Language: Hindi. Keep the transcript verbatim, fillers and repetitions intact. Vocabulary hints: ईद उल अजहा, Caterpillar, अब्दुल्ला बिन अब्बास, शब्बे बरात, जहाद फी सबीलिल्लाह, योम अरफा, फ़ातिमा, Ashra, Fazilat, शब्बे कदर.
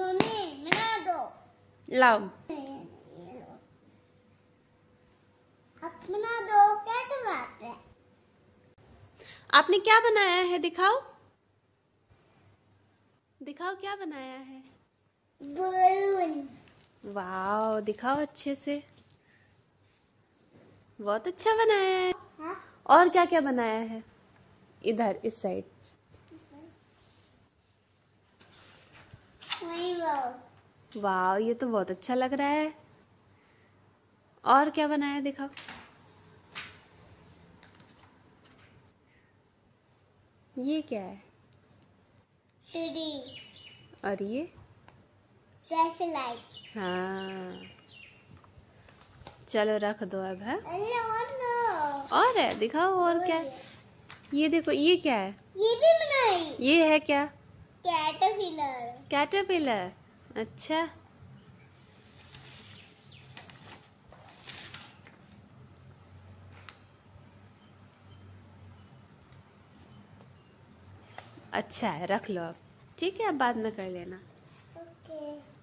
मम्मी बना दो, लाओ आप बना दो। कैसे बनाते हैं? आपने क्या बनाया है? दिखाओ दिखाओ क्या बनाया है। बलून। वाओ, दिखाओ अच्छे से, बहुत अच्छा बनाया है। हा? और क्या क्या बनाया है? इधर इस साइड वाओ वाओ, ये तो बहुत अच्छा लग रहा है। और क्या बनाया है? दिखाओ। ये क्या है? ट्री। और ये ट्रैफिक लाइट। हाँ चलो रख दो अब। है और है, दिखाओ और क्या है? ये देखो, ये क्या है? ये भी बनाई। ये है क्या? कैटरपिलर। कैटरपिलर, अच्छा। अच्छा है, रख लो अब, ठीक है? अब बाद में कर लेना। ओके।